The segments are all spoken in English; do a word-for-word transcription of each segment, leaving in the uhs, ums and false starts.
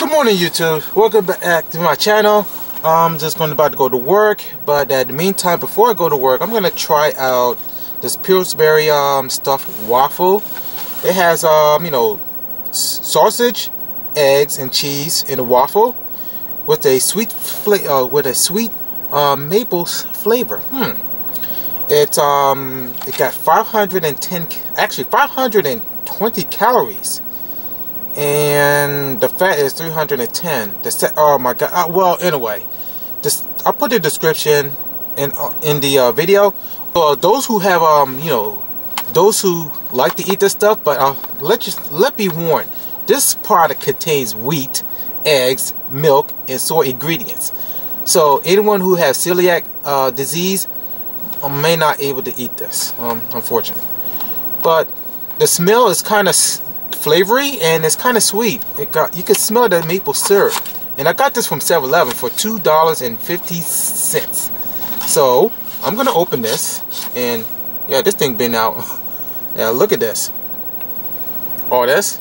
Good morning, YouTube. Welcome back to my channel. I'm just going about to go to work, but in the meantime, before I go to work, I'm gonna try out this Pillsbury um stuffed waffle. It has um you know sausage, eggs, and cheese in a waffle with a sweet fla uh, with a sweet uh, maple flavor. Hmm. It's um it got five hundred ten actually five hundred twenty calories. And the fat is three hundred ten. The set, oh my god. Uh, well, anyway, this I'll put the description in uh, in the uh, video. Uh, those who have um, you know, those who like to eat this stuff, but uh, let just let be warned. This product contains wheat, eggs, milk, and soy ingredients. So anyone who has celiac uh, disease uh, may not able to eat this, um, unfortunately. But the smell is kind of flavory and it's kind of sweet. It got, you can smell the maple syrup, and I got this from seven eleven for two dollars and fifty cents. So I'm gonna open this, and yeah, this thing been out. Yeah, look at this, all this.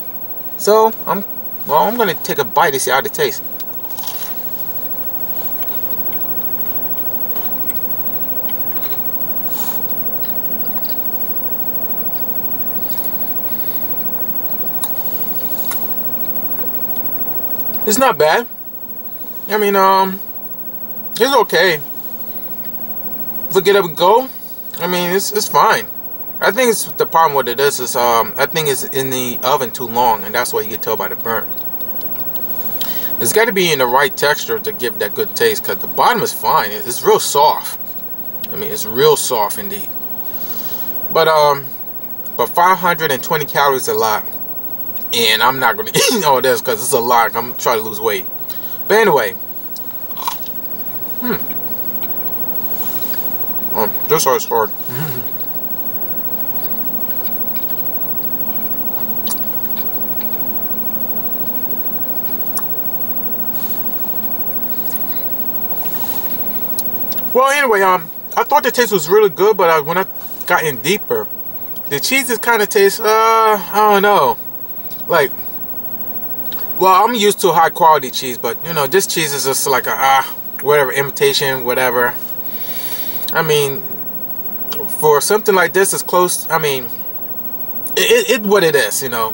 So I'm well I'm gonna take a bite to see how it tastes. It's not bad. I mean, um, it's okay. If get up and go, I mean, it's it's fine. I think it's the problem with it is is um, I think it's in the oven too long, and that's why you can tell by the burn. It's got to be in the right texture to give that good taste, cause the bottom is fine. It's real soft. I mean, it's real soft indeed. But um, but five hundred twenty calories is a lot. And I'm not gonna eat all this because it's a lot. I'm trying to lose weight. But anyway, hmm. Um, this is hard. Well, anyway, um, I thought the taste was really good, but I, when I got in deeper, the cheese is kind of tastes. Uh, I don't know. Like, well, I'm used to high quality cheese, but you know, this cheese is just like a ah, whatever, imitation, whatever. I mean, for something like this, it's close. I mean, it, it, it what it is, you know.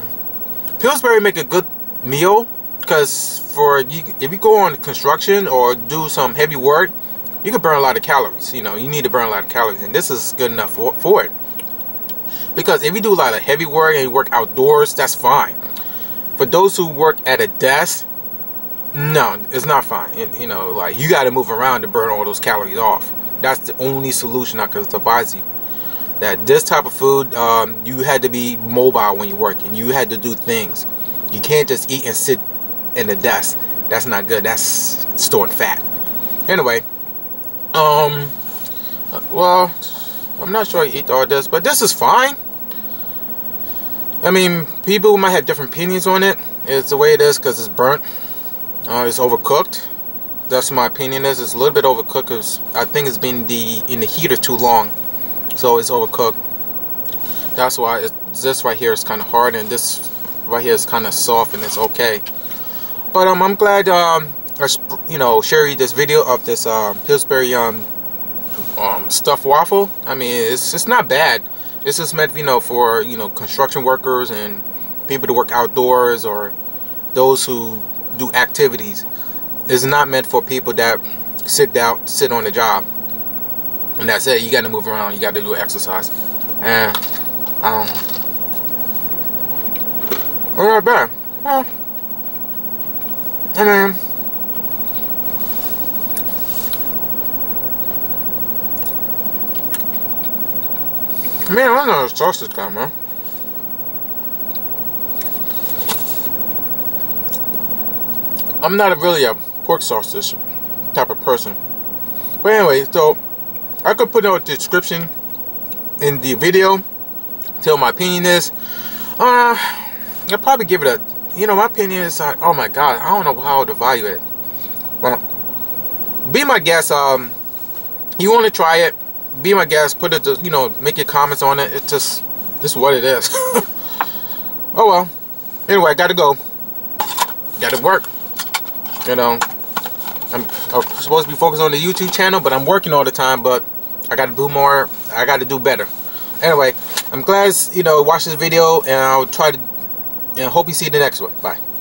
Pillsbury make a good meal because for you, if you go on construction or do some heavy work, you can burn a lot of calories. You know, you need to burn a lot of calories, and this is good enough for for it. Because if you do a lot of heavy work and you work outdoors, that's fine. For those who work at a desk, no, it's not fine. It, you know, like you got to move around to burn all those calories off. That's the only solution I could advise you. That this type of food, um, you had to be mobile when you work, and you had to do things. You can't just eat and sit in the desk. That's not good. That's storing fat. Anyway, um, well, I'm not sure I eat all this, but this is fine. I mean, people might have different opinions on it. It's the way it is because it's burnt. Uh, it's overcooked. That's my opinion. Is it's a little bit overcooked because I think it's been the in the heater too long, so it's overcooked. That's why it, this right here is kind of hard, and this right here is kind of soft, and it's okay. But um, I'm glad um, I you know share you this video of this um, Pillsbury um um stuffed waffle. I mean, it's it's not bad. It's just meant, you know, for, you know, construction workers and people to work outdoors or those who do activities. It's not meant for people that sit down, sit on the job. And that's it. You got to move around. You got to do exercise. And, um, all right, better. Well, I mean, Man, I don't know where the sausage come, man. I'm not a, really a pork sausage type of person. But anyway, so I could put out a description in the video, tell my opinion is. Uh, I'll probably give it a, you know, my opinion is like, oh my god, I don't know how to value it. Well, be my guest. Um, you want to try it? Be my guest. Put it, to, you know, make your comments on it. It just, this is what it is. Oh well. Anyway, I gotta go. Gotta work. you know, I'm supposed to be focused on the YouTube channel, but I'm working all the time, but I got to do more. I got to do better. Anyway, I'm glad, you know, watch this video, and I'll try to, and hope you see the next one. Bye.